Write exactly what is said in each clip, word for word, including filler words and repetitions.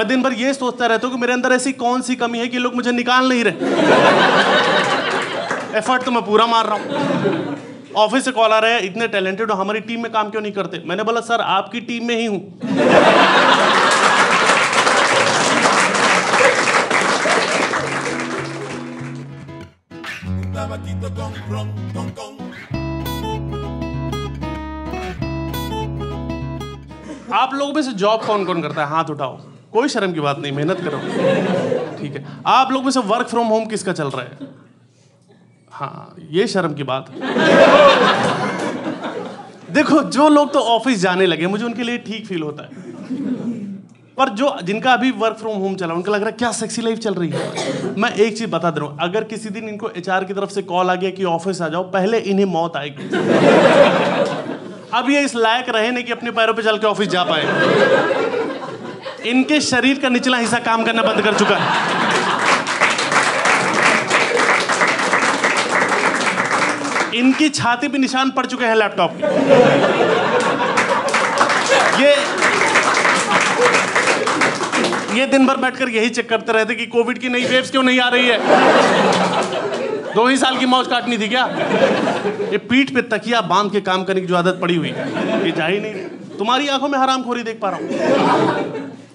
मैं दिन भर ये सोचता रहता हूँ कि मेरे अंदर ऐसी कौन सी कमी है कि लोग मुझे निकाल नहीं रहे। एफर्ट तो मैं पूरा मार रहा हूँ। ऑफिस से कॉल आ रहा है, इतने टैलेंटेड हो, हमारी टीम में काम क्यों नहीं करते? मैंने बोला सर आपकी टीम में ही हूँ। Gong, gong, gong, gong. आप लोगों में से जॉब कौन कौन करता है? हाथ उठाओ, कोई शर्म की बात नहीं, मेहनत करो। ठीक है, आप लोगों में से वर्क फ्रॉम होम किसका चल रहा है? हाँ, ये शर्म की बात। देखो, जो लोग तो ऑफिस जाने लगे मुझे उनके लिए ठीक फील होता है, पर जो जिनका अभी वर्क फ्रॉम होम चला उनको लग रहा है क्या सेक्सी लाइफ चल रही है। मैं एक चीज बता दे रहा हूँ, अगर किसी दिन इनको एचआर की तरफ से कॉल आ गया कि ऑफिस आ जाओ, पहले इन्हें मौत आएगी। अब ये इस लायक रहे नहीं कि अपने पैरों पे चल के ऑफिस जा पाए। इनके शरीर का निचला हिस्सा काम करना बंद कर चुका है, इनकी छाती पे निशान पड़ चुके हैं लैपटॉप के। ये ये दिन भर बैठकर यही चेक करते रहते कि कोविड की नई वेव्स क्यों नहीं आ रही है। दो ही साल की मौज काटनी थी क्या? ये पीठ पे तकिया बांध के काम करने की जो आदत पड़ी हुई है ये जा ही नहीं। तुम्हारी आंखों में हरामखोरी देख पा रहा हूँ।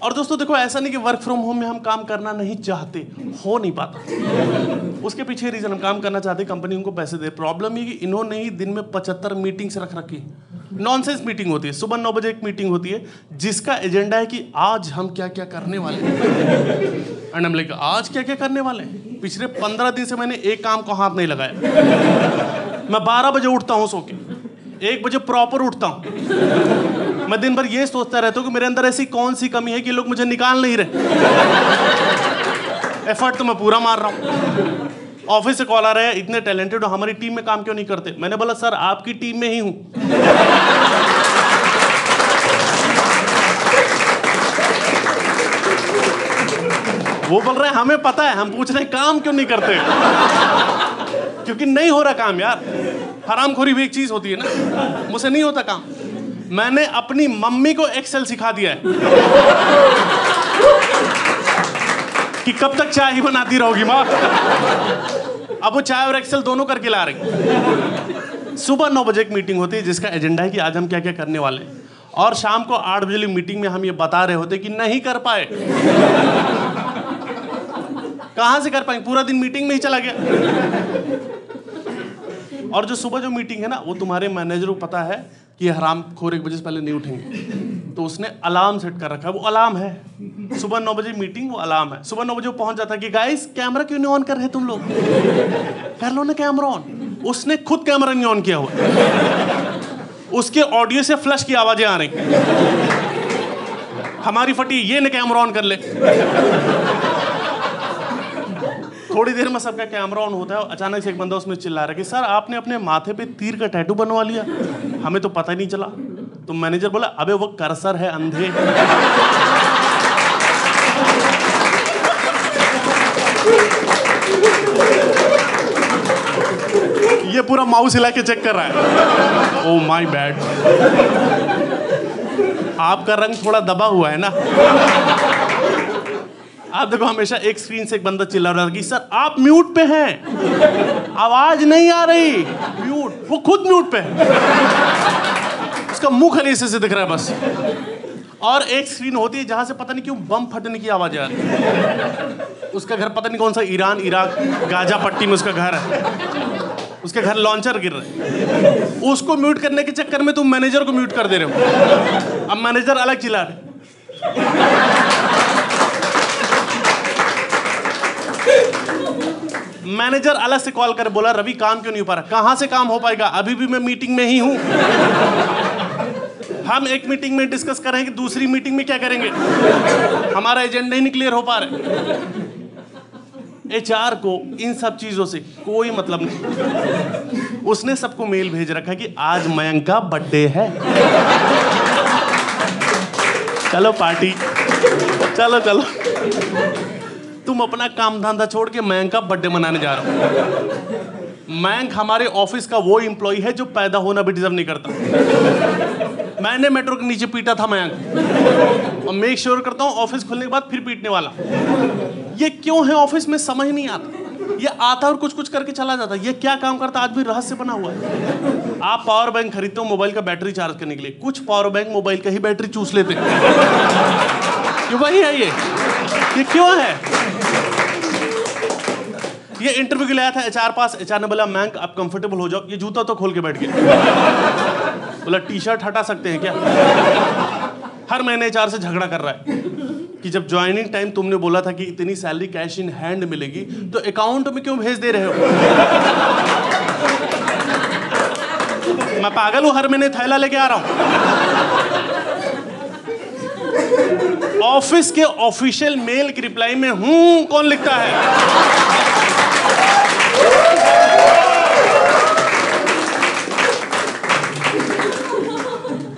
और दोस्तों देखो, ऐसा नहीं कि वर्क फ्रॉम होम में हम काम करना नहीं चाहते, हो नहीं पाता। उसके पीछे रीजन, हम काम करना चाहते, कंपनी उनको पैसे दे। प्रॉब्लम ये कि इन्होंने ही दिन में पचहत्तर मीटिंग्स रख रखी। नॉनसेंस मीटिंग होती है, सुबह नौ बजे एक मीटिंग होती है जिसका एजेंडा है कि आज हम क्या क्या करने वाले हैं। एंड हम लाइक आज क्या क्या करने वाले हैं? पिछले पंद्रह दिन से मैंने एक काम को हाथ नहीं लगाया। मैं बारह बजे उठता हूँ सो के, एक बजे प्रॉपर उठता हूँ। मैं दिन भर ये सोचता रहता हूँ कि मेरे अंदर ऐसी कौन सी कमी है कि लोग मुझे निकाल नहीं रहे। एफर्ट तो मैं पूरा मार रहा हूँ। ऑफिस से कॉल आ रहा है, इतने टैलेंटेड हो, हमारी टीम में काम क्यों नहीं करते? मैंने बोला सर आपकी टीम में ही हूँ। वो बोल रहे हैं हमें पता है, हम पूछ रहे हैं काम क्यों नहीं करते? क्योंकि नहीं हो रहा काम यार। हरामखोरी भी एक चीज होती है ना, मुझसे नहीं होता काम। मैंने अपनी मम्मी को एक्सेल सिखा दिया है कि कब तक चाय ही बनाती रहोगी माँ। अब वो चाय और एक्सेल दोनों करके ला रही। सुबह नौ बजे एक मीटिंग होती है जिसका एजेंडा है कि आज हम क्या क्या करने वाले हैं, और शाम को आठ बजे की मीटिंग में हम ये बता रहे होते कि नहीं कर पाए। कहाँ से कर पाएंगे, पूरा दिन मीटिंग में ही चला गया। और जो सुबह जो मीटिंग है ना, वो तुम्हारे मैनेजर को पता है कि हरामखोर एक बजे से पहले नहीं उठेंगे, तो उसने अलार्म सेट कर रखा है। वो अलार्म है, सुबह नौ बजे मीटिंग, वो अलार्म है। सुबह नौ बजे वो पहुंच जाता है कि गाइस कैमरा क्यों नहीं ऑन कर रहे तुम लोग, कर लो ना कैमरा ऑन। उसने खुद कैमरा नहीं ऑन किया हुआ, उसके ऑडियो से फ्लश की आवाजें आ रही। हमारी फटी ये ना कैमरा ऑन कर ले। थोड़ी देर में सबका कैमरा ऑन होता है, अचानक से एक बंदा उसमें चिल्ला रहा है कि सर आपने अपने माथे पे तीर का टैटू बनवा लिया, हमें तो पता ही नहीं चला। तो मैनेजर बोला अबे वो कर्सर है अंधे। ये पूरा माउस हिला के चेक कर रहा है। ओ माय बैड, आपका रंग थोड़ा दबा हुआ है ना। आप देखो हमेशा एक स्क्रीन से एक बंदा चिल्ला रहा था कि सर आप म्यूट पे हैं, आवाज नहीं आ रही, म्यूट। वो खुद म्यूट पे है, उसका मुंह खाली से दिख रहा है बस। और एक स्क्रीन होती है जहां से पता नहीं क्यों बम फटने की आवाज आ रही है। उसका घर पता नहीं कौन सा, ईरान इराक गाजा पट्टी में उसका घर है, उसके घर लॉन्चर गिर रहा है। उसको म्यूट करने के चक्कर में तुम मैनेजर को म्यूट कर दे रहे हो। अब मैनेजर अलग चिल्ला रहे, मैनेजर अलग से कॉल कर बोला रवि काम क्यों नहीं हो पा रहा? कहां से काम हो पाएगा, अभी भी मैं मीटिंग में ही हूं। हम एक मीटिंग में डिस्कस कर रहे हैं कि दूसरी मीटिंग में क्या करेंगे, हमारा एजेंडा ही नहीं क्लियर हो पा रहा। एचआर को इन सब चीजों से कोई मतलब नहीं। उसने सबको मेल भेज रखा कि आज मयंक का बर्थडे है, चलो पार्टी, चलो चलो। तुम अपना काम धंधा छोड़ के मयंक का बर्थडे मनाने जा रहे हो। मयंक हमारे ऑफिस का वो एम्प्लॉई है जो पैदा होना भी डिजर्व नहीं करता। मैंने मेट्रो के नीचे पीटा था मयंक, और मेक श्योर करता हूँ ऑफिस खुलने के बाद फिर पीटने वाला। ये क्यों है ऑफिस में समझ नहीं आता, ये आता और कुछ कुछ करके चला जाता, ये क्या काम करता आज भी रहस्य बना हुआ है। आप पावर बैंक खरीदते हो मोबाइल का बैटरी चार्ज करने के लिए, कुछ पावर बैंक मोबाइल का ही बैटरी चूस लेते हैं, ये वही है। ये ये क्यों है? ये इंटरव्यू के लिए आया था एचआर पास, एचआर ने बोला मैंक आप कंफर्टेबल हो जाओ, ये जूता तो खोल के बैठ गया, बोला टी शर्ट हटा सकते हैं क्या? हर महीने एचआर से झगड़ा कर रहा है कि जब ज्वाइनिंग टाइम तुमने बोला था कि इतनी सैलरी कैश इन हैंड मिलेगी तो अकाउंट में क्यों भेज दे रहे हो? मैं पागल हूं, हर महीने थैला लेके आ रहा हूं, ऑफिस के ऑफिशियल मेल की रिप्लाई में हूं कौन लिखता है?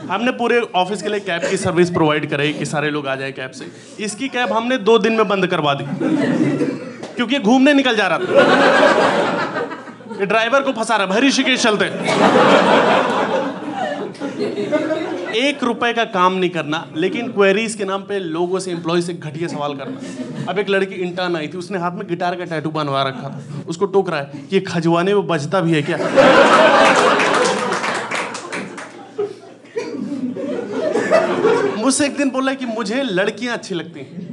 हमने पूरे ऑफिस के लिए कैब की सर्विस प्रोवाइड कराई कि सारे लोग आ जाए कैब से। इसकी कैब हमने दो दिन में बंद करवा दी क्योंकि घूमने निकल जा रहा था, ड्राइवर को फंसा रहा, भारी ऋषिकेश चलते। एक रुपए का काम नहीं करना, लेकिन क्वेरीज के नाम पे लोगों से, एम्प्लॉय से घटिया सवाल करना। अब एक लड़की इंटर्न आई थी, उसने हाथ में गिटार का टैटू बनवा रखा था, उसको टोक रहा है कि खजवाने में बजता भी है क्या? मुझसे एक दिन बोला कि मुझे लड़कियां अच्छी लगती हैं,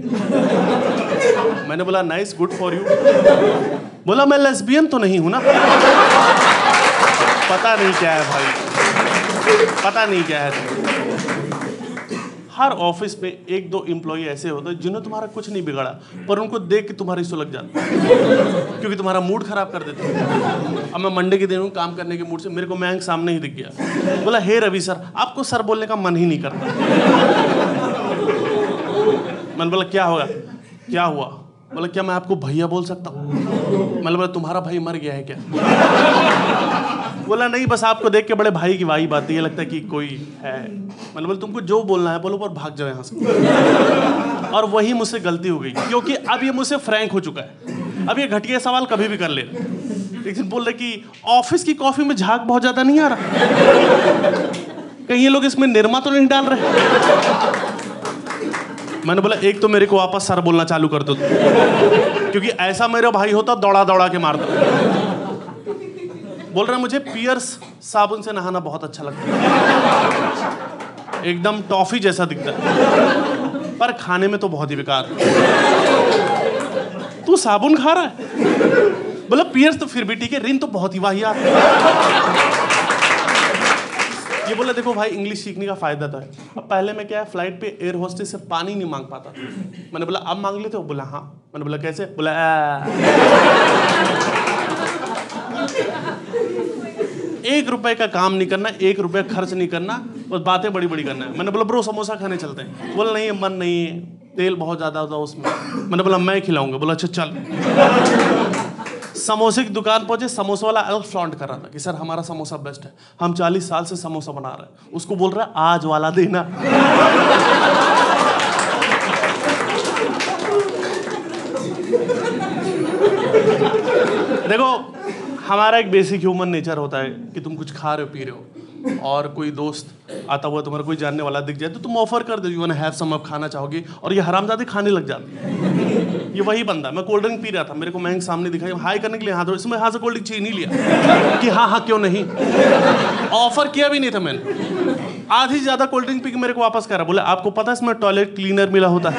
मैंने बोला नाइस, गुड फॉर यू। बोला मैं लेस्बियन तो नहीं हूं ना? पता नहीं क्या है भाई, पता नहीं क्या है। हर ऑफिस में एक दो एम्प्लॉय ऐसे होते हैं जिन्होंने तुम्हारा कुछ नहीं बिगाड़ा, पर उनको देख के तुम्हारी सुलग जाती है क्योंकि तुम्हारा मूड खराब कर देते हैं। अब मैं मंडे के दिन हूँ, काम करने के मूड से, मेरे को मयंक सामने ही दिख गया, बोला हे रवि सर, आपको सर बोलने का मन ही नहीं करता। मैंने बोला क्या होगा, क्या हुआ? बोला क्या मैं आपको भैया बोल सकता हूँ? मैंने बोला तुम्हारा भाई मर गया है क्या? बोला नहीं, बस आपको देख के बड़े भाई की वाही बात है, ये लगता है कि कोई है। मतलब बोला तुमको जो बोलना है बोलो, पर भाग जाओ यहाँ से। और वही मुझसे गलती हो गई क्योंकि अब ये मुझसे फ्रैंक हो चुका है, अब ये घटिया सवाल कभी भी कर ले। एक दिन बोल रहे कि ऑफिस की कॉफी में झाग बहुत ज़्यादा नहीं आ रहा, कहीं ये लोग इसमें निरमा तो नहीं डाल रहे? मैंने बोला एक तो मेरे को वापस सर बोलना चालू कर दो, क्योंकि ऐसा मेरा भाई होता दौड़ा दौड़ा के मारता। बोल रहा है मुझे पियर्स साबुन से नहाना बहुत अच्छा लगता है, एकदम टॉफी जैसा दिखता है, पर खाने में तो बहुत ही बेकार। तू साबुन खा रहा है? बोला पियर्स तो फिर भी ठीक है, रिन तो बहुत ही वाहियात। ये बोला देखो भाई इंग्लिश सीखने का फायदा था, अब पहले मैं क्या है फ्लाइट पे एयर होस्टेस से पानी नहीं मांग पाता। मैंने बोला अब मांग लेते हो? बोला हाँ। मैंने बोला कैसे? बोला एक रुपए का काम नहीं करना, एक रुपए खर्च नहीं करना, बस बातें बड़ी बड़ी करना है। मैंने बोला ब्रो समोसा खाने चलते हैं? बोला नहीं मन नहीं है, तेल बहुत ज़्यादा होता है उसमें। मैंने बोला मैं खिलाऊंगा। बोला अच्छा चल। समोसे की दुकान पहुंचे, समोसा वाला अलग फ्लॉन्ट कर रहा था कि सर हमारा समोसा बेस्ट है, हम चालीस साल से समोसा बना रहे हैं। उसको बोल रहा है आज वाला देना। देखो हमारा एक बेसिक ह्यूमन नेचर होता है कि तुम कुछ खा रहे हो पी रहे हो और कोई दोस्त आता हुआ तुम्हारा कोई जानने वाला दिख जाए तो तुम ऑफर कर दो, यू वांट हैव सम, आप खाना चाहोगे, और ये हरामजादे खाने लग जाते हैं। ये वही बंदा, मैं कोल्ड ड्रिंक पी रहा था, मेरे को महंग सामने दिखाई, हाई करने के लिए हाथ, इसमें हाथ से कोल्ड ड्रिंक छीन ही लिया कि हाँ हाँ क्यों नहीं, ऑफर किया भी नहीं था मैंने। आधी से ज़्यादा कोल्ड ड्रिंक पी के मेरे को वापस करा, बोला आपको पता है इसमें टॉयलेट क्लीनर मिला होता है?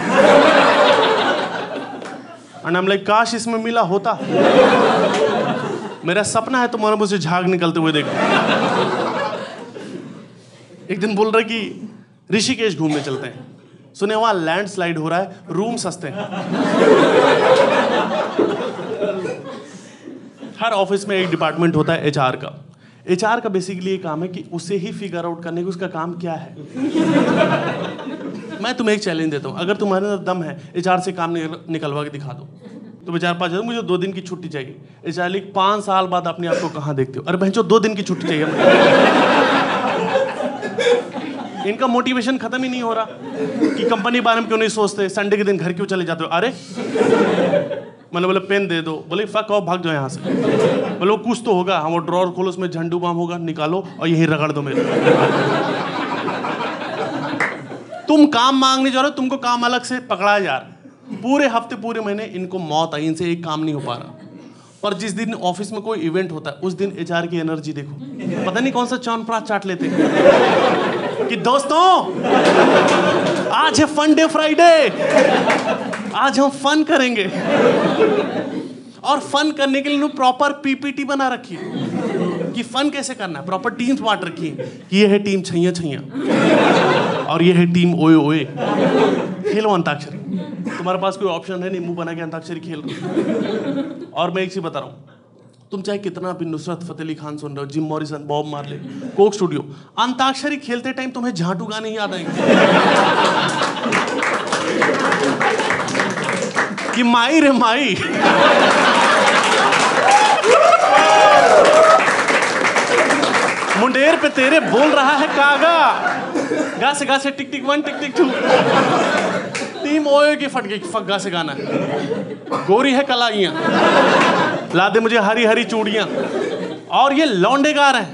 एंड आई एम लाइक काश इसमें मिला होता, मेरा सपना है तुम्हारे मुझसे झाग निकलते हुए देखो। एक दिन बोल रहा कि ऋषिकेश घूमने चलते हैं, सुने वहां लैंडस्लाइड हो रहा है, रूम सस्ते हैं। हर ऑफिस में एक डिपार्टमेंट होता है एचआर का। एचआर का बेसिकली ये काम है कि उसे ही फिगर आउट करने का उसका काम क्या है। मैं तुम्हें एक चैलेंज देता हूँ, अगर तुम्हारे अंदर दम है एचआर से काम निकलवा के दिखा दो। तो मैं चार पाँच हजार, मुझे दो दिन की छुट्टी चाहिए। एचआर पाँच साल बाद अपने आप को कहाँ देखते हो? अरे भैंचो दो दिन की छुट्टी चाहिए। इनका मोटिवेशन खत्म ही नहीं हो रहा कि कंपनी के बारे में क्यों नहीं सोचते, संडे के दिन घर क्यों चले जाते हो? अरे मैंने बोला पेन दे दो, बोले फक ऑफ भाग जाओ यहाँ से। बोलो कुछ तो होगा, हाँ वो ड्रॉर खोलो उसमें झंडू बाम होगा, निकालो और यहीं रगड़ दो मेरे। तुम काम मांगने जा रहे हो, तुमको काम अलग से पकड़ा जा रहा है। पूरे हफ्ते पूरे महीने इनको मौत आई, इनसे एक काम नहीं हो पा रहा। पर जिस दिन ऑफिस में कोई इवेंट होता है उस दिन एचआर की एनर्जी देखो, पता नहीं कौन सा चौनप्राश चाट लेते हैं कि दोस्तों आज है फन डे फ्राइडे, आज हम फन करेंगे। और फन करने के लिए उन्होंने प्रॉपर पीपीटी बना रखी है कि फन कैसे करना है, प्रॉपर टीम्स बांट रखी है कि ये है टीम छैया छैया और ये है टीम ओए ओए। खेलो अंताक्षरी, तुम्हारे पास कोई ऑप्शन है नहीं, मुंह बना के अंताक्षरी खेल रहे। और मैं एक चीज बता रहा हूँ, तुम चाहे कितना भी नुसरत फतेह अली खान सुन रहे हो, Jim Morrison, Bob Marley, Coke Studio, antakshari खेलते टाइम तुम्हें झांटू गाने ही याद आएंगे कि माई रे माई। मुंडेर पे तेरे बोल रहा है कागा, गासे गासे tick tick one tick tick two, team ओए की फट गई फग्गा से गाना, गोरी है कलाइयाँ ला दे मुझे हरी हरी चूड़ियाँ। और ये लौंडे गा रहे हैं,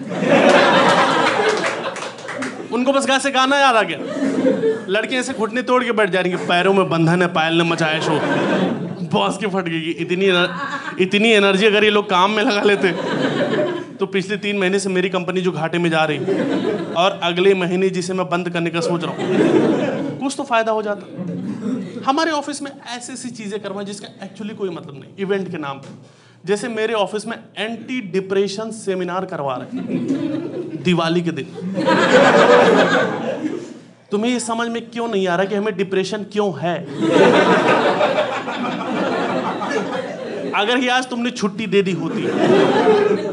उनको बस गा से गाना याद आ गया। लड़के ऐसे घुटने तोड़ के बैठ जा रही है, पैरों में बंधन है, पायल ने मचाया शोर, बॉस की फट गई। इतनी एनर्जी, इतनी एनर्जी अगर ये लोग काम में लगा लेते तो पिछले तीन महीने से मेरी कंपनी जो घाटे में जा रही और अगले महीने जिसे मैं बंद करने का सोच रहा हूँ, कुछ तो फायदा हो जाता। हमारे ऑफिस में ऐसी ऐसी चीज़ें करवाएं जिसका एक्चुअली कोई मतलब नहीं, इवेंट के नाम पर। जैसे मेरे ऑफिस में एंटी डिप्रेशन सेमिनार करवा रहे हैं दिवाली के दिन। तुम्हें ये समझ में क्यों नहीं आ रहा कि हमें डिप्रेशन क्यों है? अगर ये आज तुमने छुट्टी दे दी होती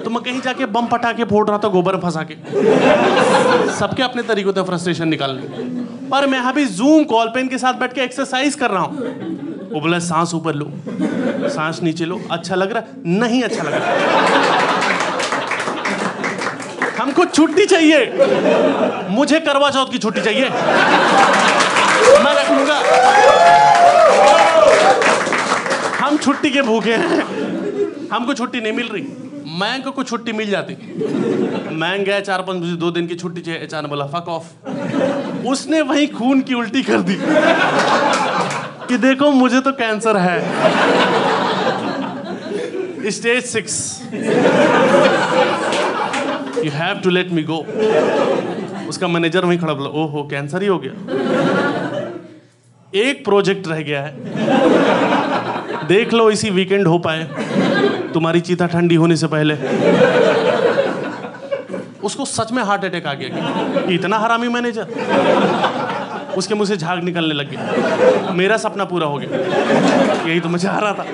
तो मैं कहीं जाके बम पटाके फोड़ रहा था, गोबर में फंसा के। सबके अपने तरीके थे फ्रस्ट्रेशन निकालने, पर मैं यहाँ भी जूम कॉल पे इनके साथ बैठ के एक्सरसाइज कर रहा हूँ। वो बोला सांस ऊपर लो, सांस नीचे लो, अच्छा लग रहा है? नहीं अच्छा लग रहा। हमको छुट्टी चाहिए, मुझे करवा चौथ की छुट्टी चाहिए, मैं रख लूंगा। हम छुट्टी के भूखे हैं, हमको छुट्टी नहीं मिल रही। मैं को कुछ छुट्टी मिल जाती, मैं गया चार पाँच बजे, दो दिन की छुट्टी चाहिए। एच आर बोला फक ऑफ, उसने वही खून की उल्टी कर दी कि देखो मुझे तो कैंसर है stage six, you have to let me go. उसका मैनेजर वहीं खड़ा बोला ओहो कैंसर ही हो गया, एक प्रोजेक्ट रह गया है, देख लो इसी वीकेंड हो पाए तुम्हारी चीता ठंडी होने से पहले। उसको सच में हार्ट अटैक आ गया, इतना हरामी मैनेजर। उसके मुझसे झाग निकलने लग गया, मेरा सपना पूरा हो गया, यही तो मैं चाह रहा था।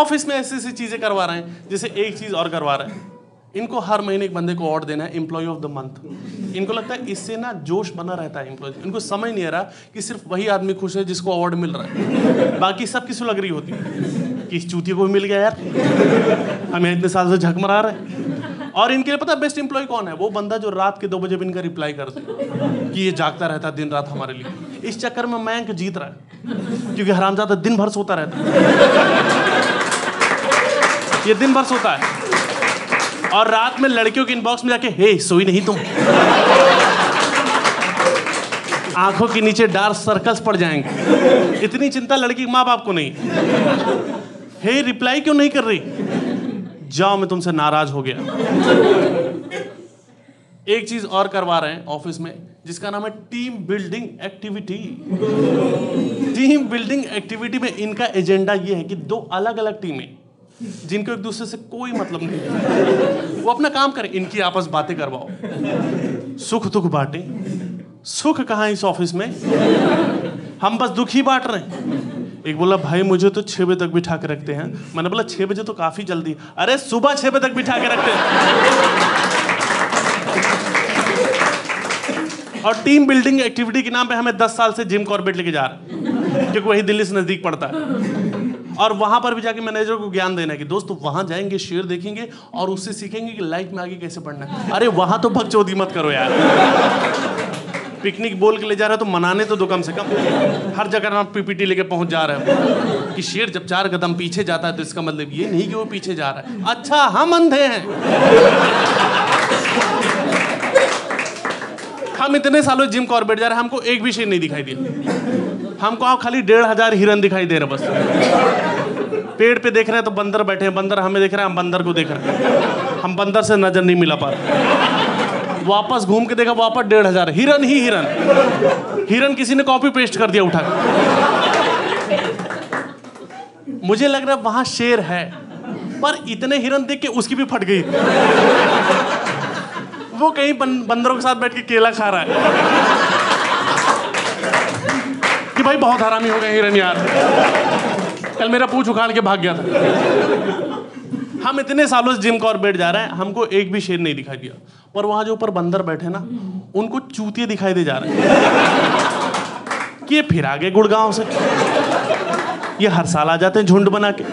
ऑफिस में ऐसी ऐसी चीजें करवा रहे हैं। जैसे एक चीज और करवा रहे हैं, इनको हर महीने एक बंदे को अवार्ड देना है, एम्प्लॉय ऑफ द मंथ। इनको लगता है इससे ना जोश बना रहता है एम्प्लॉय। इनको समझ नहीं आ रहा कि सिर्फ वही आदमी खुश है जिसको अवार्ड मिल रहा है, बाकी सब किसी लग रही होती है कि इस चूतियों को भी मिल गया यार, हम इतने साल से झकमरा रहे। और इनके लिए पता बेस्ट एम्प्लॉय कौन है? वो बंदा जो रात के दो बजे भी इनका रिप्लाई कर दे कि ये जागता रहता दिन रात हमारे लिए। इस चक्कर में मयंक जीत रहा है क्योंकि हरामजादा दिन भर सोता रहता है, ये दिन भर सोता है और रात में लड़कियों के इनबॉक्स में जाके हे सोई नहीं तुम, आंखों के नीचे डार्क सर्कल्स पड़ जाएंगे। इतनी चिंता लड़की माँ बाप को नहीं। हे रिप्लाई क्यों नहीं कर रही? जाओ मैं तुमसे नाराज हो गया। एक चीज और करवा रहे हैं ऑफिस में जिसका नाम है team building activity. Team building activity में इनका एजेंडा यह है कि दो अलग अलग टीमें जिनको एक दूसरे से कोई मतलब नहीं, वो अपना काम करें, इनकी आपस बातें करवाओ, सुख दुख बांटे। सुख कहाँ इस ऑफिस में, हम बस दुख ही बांट रहे हैं। एक बोला भाई मुझे तो छः बजे तक बिठा के रखते हैं। मैंने बोला छः बजे तो काफ़ी जल्दी। अरे सुबह छः बजे तक बिठा के रखते हैं। और टीम बिल्डिंग एक्टिविटी के नाम पे हमें दस साल से जिम कॉर्बेट लेके जा रहे हैं क्योंकि वही दिल्ली से नज़दीक पड़ता है। और वहाँ पर भी जाके मैनेजर को ज्ञान देना है कि दोस्तों वहाँ जाएंगे, शेर देखेंगे और उससे सीखेंगे कि लाइफ में आगे कैसे बढ़ना है। अरे वहाँ तो भगचौदी मत करो यार, पिकनिक बोल के ले जा रहे हो तो मनाने तो दो कम से कम। हर जगह आप पीपीटी लेके पहुंच जा रहे हो कि शेर जब चार कदम पीछे जाता है तो इसका मतलब ये नहीं कि वो पीछे जा रहा है। अच्छा हम अंधे हैं, हम इतने सालों जिम कॉर्बेट जा रहे हैं, हमको एक भी शेर नहीं दिखाई दिया। हमको आप खाली डेढ़ हजार हिरन दिखाई दे रहे बस। पेड़ पे देख रहे हैं तो बंदर बैठे हैं, बंदर हमें देख रहे हैं, हम बंदर को देख रहे हैं, हम बंदर से नजर नहीं मिला पा रहे। वापस घूम के देखा, वापस डेढ़ हजार हिरन ही हिरन। हिरन किसी ने कॉपी पेस्ट कर दिया उठाकर। मुझे लग रहा है वहां शेर है, पर इतने हिरन देख के उसकी भी फट गई। वो कहीं बंदरों के साथ बैठ के केला खा रहा है कि भाई बहुत हरामी हो गए हिरन यार, कल मेरा पूछ उखाड़ के भाग गया था। हम इतने सालों से जिम कॉर्बेट जा रहे हैं, हमको एक भी शेर नहीं दिखाई दिया, पर वहां जो ऊपर बंदर बैठे ना उनको चूतिए दिखाई दे जा रहे हैं कि ये फिर आगे गुड़गांव से, ये हर साल आ जाते हैं झुंड बना के,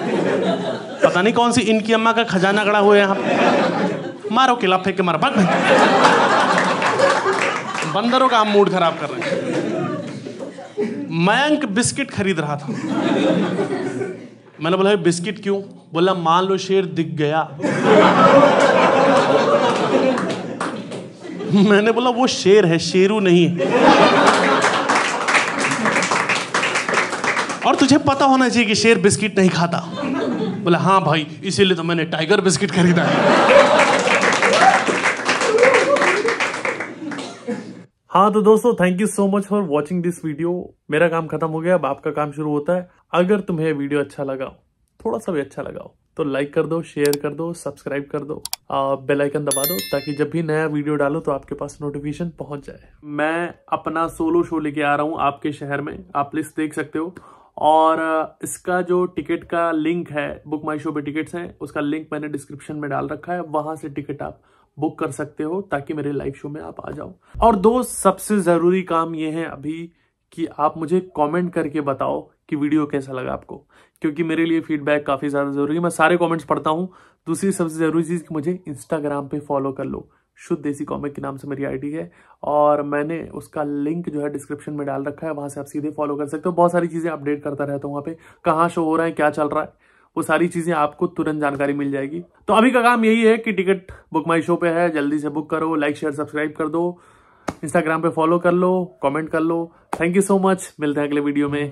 पता नहीं कौन सी इनकी अम्मा का खजाना गड़ा हुआ है यहाँ पे। मारो किला फेंक के मारो, भाग भाई, बंदरों का हम मूड खराब कर रहे हैं। मयंक बिस्किट खरीद रहा था। मैंने बोला बिस्किट क्यों? बोला मान लो शेर दिख गया। मैंने बोला वो शेर है, शेरू नहीं है, और तुझे पता होना चाहिए कि शेर बिस्किट नहीं खाता। बोला हाँ भाई, इसीलिए तो मैंने टाइगर बिस्किट खरीदा है। हाँ तो दोस्तों, thank you so much for watching this video. मेरा काम खत्म हो गया, अब आपका काम शुरू होता है। अगर तुम्हें वीडियो अच्छा लगा, थोड़ा सा भी अच्छा लगा, तो लाइक कर दो, शेयर कर दो, सब्सक्राइब कर दो, बेल आइकन दबा दो, ताकि जब भी नया वीडियो डालो तो आपके पास नोटिफिकेशन पहुंच जाए। मैं अपना सोलो शो लेके आ रहा हूं आपके शहर में, आप लिस्ट देख सकते हो, और इसका जो टिकट का लिंक है, बुक माई शो पे टिकट्स हैं, उसका लिंक मैंने डिस्क्रिप्शन में डाल रखा है, वहां से टिकट आप बुक कर सकते हो ताकि मेरे लाइव शो में आप आ जाओ। और दो सबसे जरूरी काम ये है अभी कि आप मुझे कमेंट करके बताओ कि वीडियो कैसा लगा आपको, क्योंकि मेरे लिए फीडबैक काफी ज्यादा जरूरी है, मैं सारे कमेंट्स पढ़ता हूँ। दूसरी सबसे जरूरी चीज कि मुझे इंस्टाग्राम पे फॉलो कर लो, शुद्ध देसी कॉमिक के नाम से मेरी आईडी है, और मैंने उसका लिंक जो है डिस्क्रिप्शन में डाल रखा है, वहां से आप सीधे फॉलो कर सकते हो। बहुत सारी चीजें अपडेट करता रहता हूँ वहाँ पे, कहाँ शो हो रहा है, क्या चल रहा है, वो सारी चीजें आपको तुरंत जानकारी मिल जाएगी। तो अभी का काम यही है कि टिकट बुक माई शो पे है, जल्दी से बुक करो, लाइक शेयर सब्सक्राइब कर दो, इंस्टाग्राम पे फॉलो कर लो, कॉमेंट कर लो। थैंक यू सो मच, मिलते हैं अगले वीडियो में।